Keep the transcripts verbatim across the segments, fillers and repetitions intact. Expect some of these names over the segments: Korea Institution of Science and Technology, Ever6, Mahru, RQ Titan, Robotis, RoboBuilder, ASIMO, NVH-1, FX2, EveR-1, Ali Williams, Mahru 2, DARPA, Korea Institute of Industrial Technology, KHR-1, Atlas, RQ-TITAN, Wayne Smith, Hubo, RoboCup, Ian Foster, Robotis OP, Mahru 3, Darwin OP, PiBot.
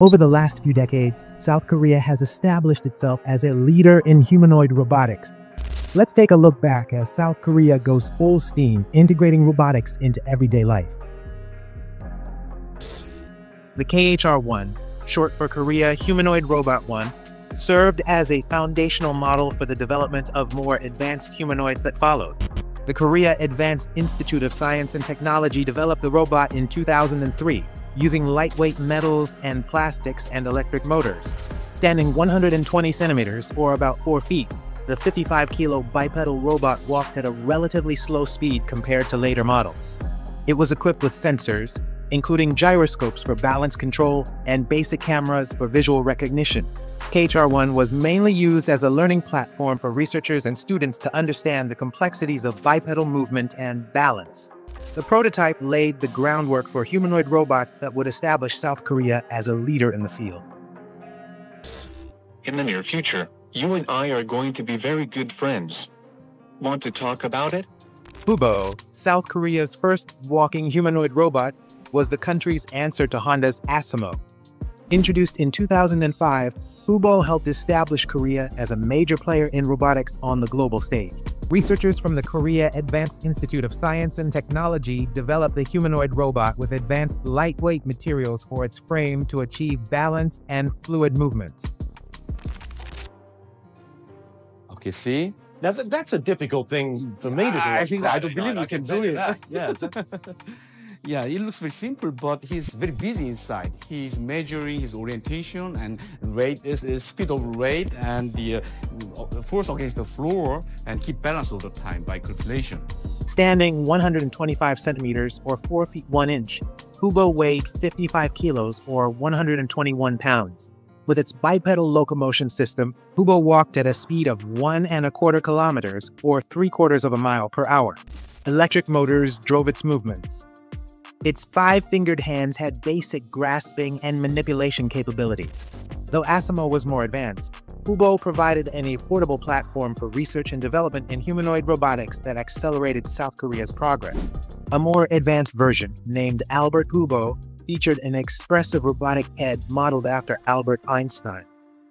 Over the last few decades, South Korea has established itself as a leader in humanoid robotics. Let's take a look back as South Korea goes full steam, integrating robotics into everyday life. The K H R one, short for Korea Humanoid Robot one, served as a foundational model for the development of more advanced humanoids that followed. The Korea Advanced Institute of Science and Technology developed the robot in two thousand three, using lightweight metals and plastics and electric motors. Standing one hundred twenty centimeters, or about four feet, the fifty-five kilo bipedal robot walked at a relatively slow speed compared to later models. It was equipped with sensors, including gyroscopes for balance control and basic cameras for visual recognition. K H R one was mainly used as a learning platform for researchers and students to understand the complexities of bipedal movement and balance. The prototype laid the groundwork for humanoid robots that would establish South Korea as a leader in the field. In the near future, you and I are going to be very good friends. Want to talk about it? Hubo, South Korea's first walking humanoid robot, was the country's answer to Honda's ASIMO. Introduced in two thousand five, Hubo helped establish Korea as a major player in robotics on the global stage. Researchers from the Korea Advanced Institute of Science and Technology developed the humanoid robot with advanced lightweight materials for its frame to achieve balance and fluid movements. Okay, see? Now th that's a difficult thing for me to do. I, I think I don't believe you can do it. Yes. Yeah, it looks very simple, but he's very busy inside. He's measuring his orientation and rate, uh, speed of rate, and the uh, force against the floor, and keep balance all the time by calculation. Standing one hundred twenty-five centimeters or four feet one inch, Hubo weighed fifty-five kilos or one hundred twenty-one pounds. With its bipedal locomotion system, Hubo walked at a speed of one and a quarter kilometers or three quarters of a mile per hour. Electric motors drove its movements. Its five-fingered hands had basic grasping and manipulation capabilities. Though ASIMO was more advanced, Hubo provided an affordable platform for research and development in humanoid robotics that accelerated South Korea's progress. A more advanced version, named Albert Hubo, featured an expressive robotic head modeled after Albert Einstein.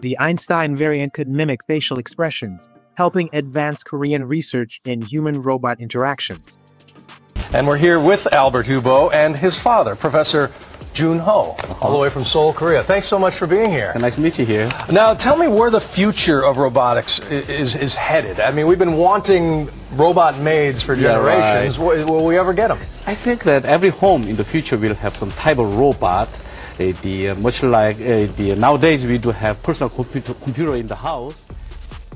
The Einstein variant could mimic facial expressions, helping advance Korean research in human-robot interactions. And we're here with Albert Hubo and his father, Professor Jun Ho, all the way from Seoul, Korea. Thanks so much for being here. Nice to meet you here. Now, tell me where the future of robotics is, is headed. I mean, we've been wanting robot maids for generations. Yeah, right. Will we ever get them? I think that every home in the future will have some type of robot. Uh, the, uh, much like uh, the, nowadays, we do have personal computer, computer in the house.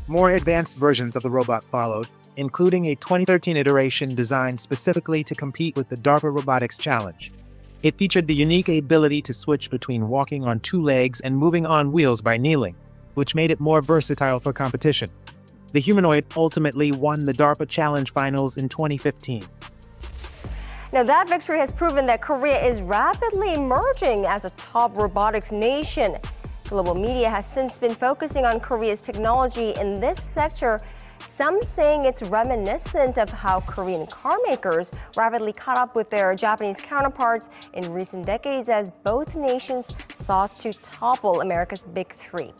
More advanced versions of the robot followed, including a twenty thirteen iteration designed specifically to compete with the DARPA Robotics Challenge. It featured the unique ability to switch between walking on two legs and moving on wheels by kneeling, which made it more versatile for competition. The humanoid ultimately won the DARPA Challenge Finals in twenty fifteen. Now, that victory has proven that Korea is rapidly emerging as a top robotics nation. Global media has since been focusing on Korea's technology in this sector, some saying it's reminiscent of how Korean car makers rapidly caught up with their Japanese counterparts in recent decades as both nations sought to topple America's Big Three.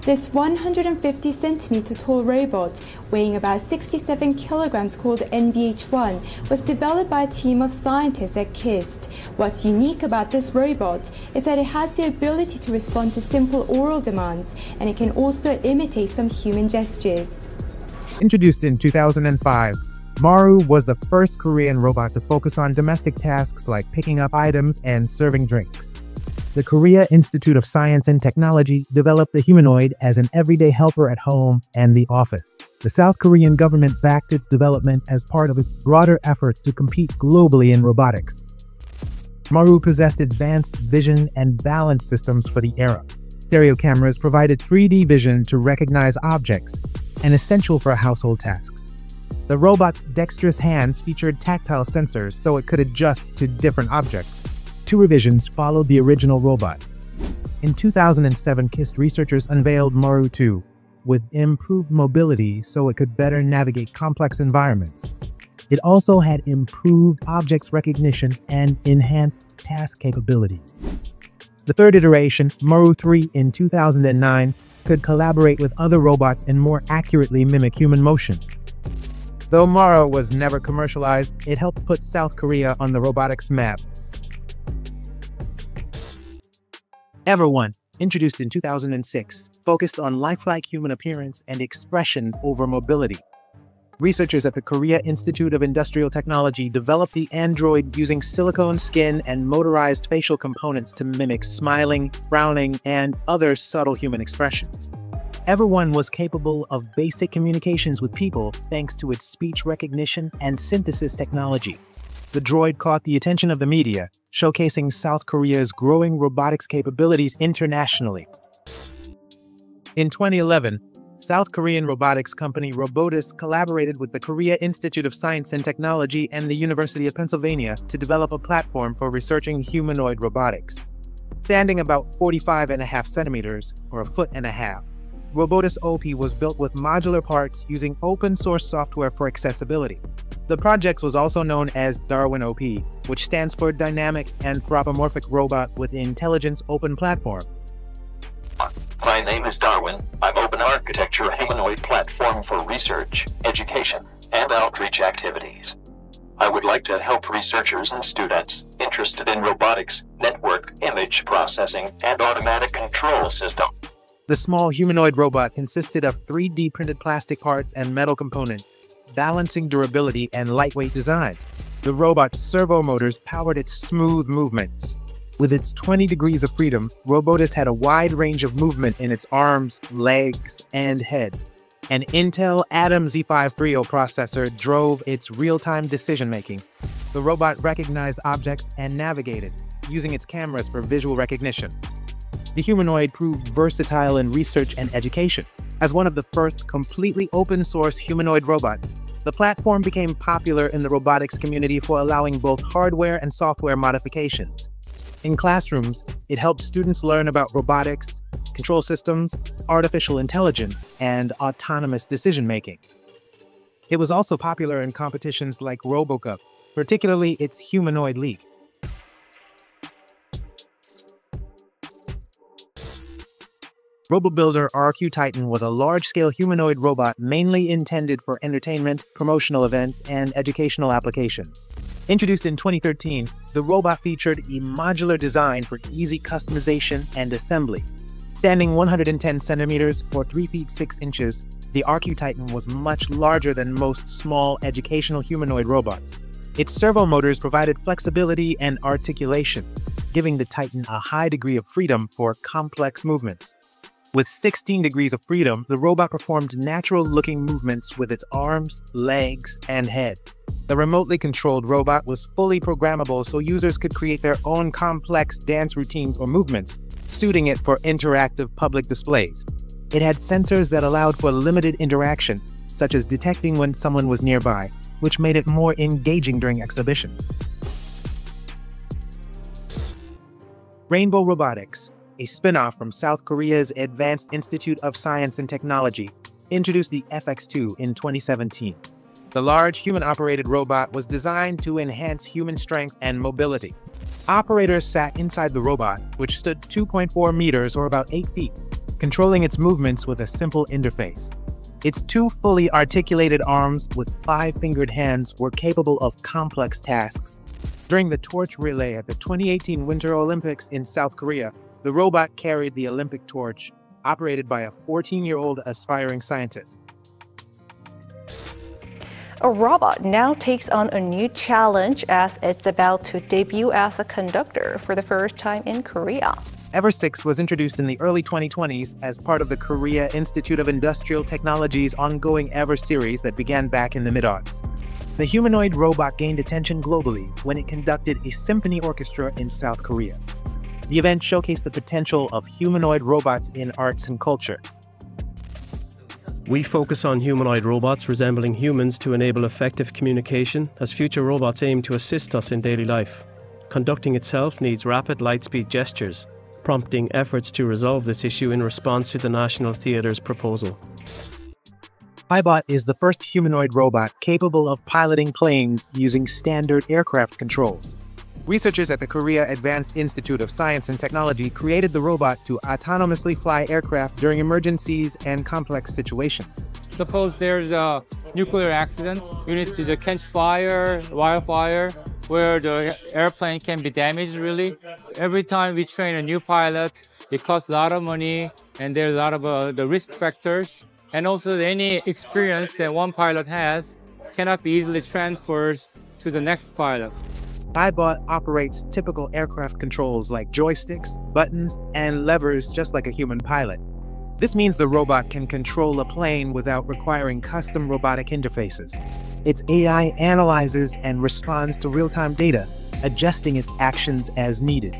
This one hundred fifty centimeter tall robot, weighing about sixty-seven kilograms, called N V H one, was developed by a team of scientists at KIST. What's unique about this robot is that it has the ability to respond to simple oral demands, and it can also imitate some human gestures. Introduced in two thousand five, Mahru was the first Korean robot to focus on domestic tasks like picking up items and serving drinks. The Korea Institute of Science and Technology developed the humanoid as an everyday helper at home and the office. The South Korean government backed its development as part of its broader efforts to compete globally in robotics. Mahru possessed advanced vision and balance systems for the era. Stereo cameras provided three D vision to recognize objects, an essential for household tasks. The robot's dexterous hands featured tactile sensors so it could adjust to different objects. Two revisions followed the original robot. In two thousand seven, KIST researchers unveiled Mahru two, with improved mobility so it could better navigate complex environments. It also had improved objects recognition and enhanced task capabilities. The third iteration, Mahru three in two thousand nine, could collaborate with other robots and more accurately mimic human motions. Though Mahru was never commercialized, it helped put South Korea on the robotics map. EveR one, introduced in two thousand six, focused on lifelike human appearance and expressions over mobility. Researchers at the Korea Institute of Industrial Technology developed the android using silicone skin and motorized facial components to mimic smiling, frowning, and other subtle human expressions. EveR one was capable of basic communications with people thanks to its speech recognition and synthesis technology. The droid caught the attention of the media, showcasing South Korea's growing robotics capabilities internationally. In twenty eleven, South Korean robotics company Robotis collaborated with the Korea Institute of Science and Technology and the University of Pennsylvania to develop a platform for researching humanoid robotics. Standing about forty-five and a half centimeters, or a foot and a half, Robotis O P was built with modular parts using open-source software for accessibility. The project was also known as Darwin O P, which stands for Dynamic Anthropomorphic Robot with Intelligence Open Platform. My name is Darwin. I'm open architecture humanoid platform for research, education, and outreach activities. I would like to help researchers and students interested in robotics, network, image processing, and automatic control system. The small humanoid robot consisted of three D printed plastic parts and metal components, balancing durability and lightweight design. The robot's servo motors powered its smooth movements. With its twenty degrees of freedom, Robotis had a wide range of movement in its arms, legs, and head. An Intel Atom Z five thirty processor drove its real-time decision-making. The robot recognized objects and navigated, using its cameras for visual recognition. The humanoid proved versatile in research and education. As one of the first completely open-source humanoid robots, the platform became popular in the robotics community for allowing both hardware and software modifications. In classrooms, it helped students learn about robotics, control systems, artificial intelligence, and autonomous decision-making. It was also popular in competitions like RoboCup, particularly its humanoid league. RoboBuilder R Q Titan was a large-scale humanoid robot mainly intended for entertainment, promotional events, and educational applications. Introduced in twenty thirteen, the robot featured a modular design for easy customization and assembly. Standing one hundred ten centimeters or three feet six inches, the R Q Titan was much larger than most small educational humanoid robots. Its servo motors provided flexibility and articulation, giving the Titan a high degree of freedom for complex movements. With sixteen degrees of freedom, the robot performed natural-looking movements with its arms, legs, and head. The remotely controlled robot was fully programmable so users could create their own complex dance routines or movements, suiting it for interactive public displays. It had sensors that allowed for limited interaction, such as detecting when someone was nearby, which made it more engaging during exhibitions. Rainbow Robotics, a spin-off from South Korea's Advanced Institute of Science and Technology, introduced the F X two in twenty seventeen. The large human-operated robot was designed to enhance human strength and mobility. Operators sat inside the robot, which stood two point four meters or about eight feet, controlling its movements with a simple interface. Its two fully articulated arms with five-fingered hands were capable of complex tasks. During the torch relay at the twenty eighteen Winter Olympics in South Korea, the robot carried the Olympic torch, operated by a fourteen-year-old aspiring scientist. A robot now takes on a new challenge as it's about to debut as a conductor for the first time in Korea. Ever six was introduced in the early twenty twenties as part of the Korea Institute of Industrial Technology's ongoing EveR series that began back in the mid-aughts. The humanoid robot gained attention globally when it conducted a symphony orchestra in South Korea. The event showcased the potential of humanoid robots in arts and culture. We focus on humanoid robots resembling humans to enable effective communication, as future robots aim to assist us in daily life. Conducting itself needs rapid light-speed gestures, prompting efforts to resolve this issue in response to the National Theatre's proposal. PiBot is the first humanoid robot capable of piloting planes using standard aircraft controls. Researchers at the Korea Advanced Institute of Science and Technology created the robot to autonomously fly aircraft during emergencies and complex situations. Suppose there's a nuclear accident, you need to catch fire, wildfire, where the airplane can be damaged, really. Every time we train a new pilot, it costs a lot of money, and there's a lot of uh, the risk factors. And also any experience that one pilot has cannot be easily transferred to the next pilot. PiBot operates typical aircraft controls like joysticks, buttons, and levers just like a human pilot. This means the robot can control a plane without requiring custom robotic interfaces. Its A I analyzes and responds to real-time data, adjusting its actions as needed.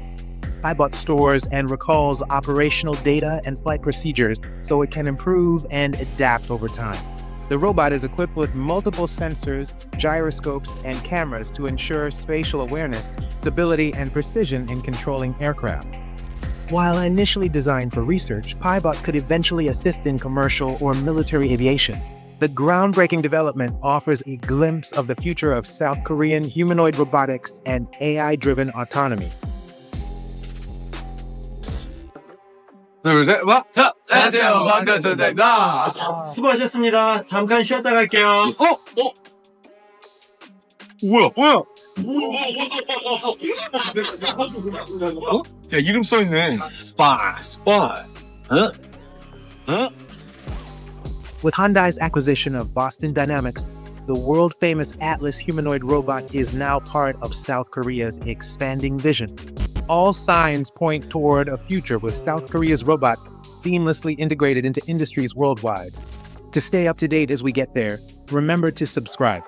PiBot stores and recalls operational data and flight procedures so it can improve and adapt over time. The robot is equipped with multiple sensors, gyroscopes, and cameras to ensure spatial awareness, stability, and precision in controlling aircraft. While initially designed for research, PiBot could eventually assist in commercial or military aviation. The groundbreaking development offers a glimpse of the future of South Korean humanoid robotics and A I-driven autonomy. 안녕하세요. 반갑습니다. 수고하셨습니다. 잠깐 쉬었다 갈게요. 어? 어? 뭐야? 뭐야? 어? 야, 이름 써 있네. 스파. 스파. 어? 어? With Hyundai's acquisition of Boston Dynamics, the world-famous Atlas humanoid robot is now part of South Korea's expanding vision. All signs point toward a future with South Korea's robot seamlessly integrated into industries worldwide. To stay up to date as we get there, remember to subscribe.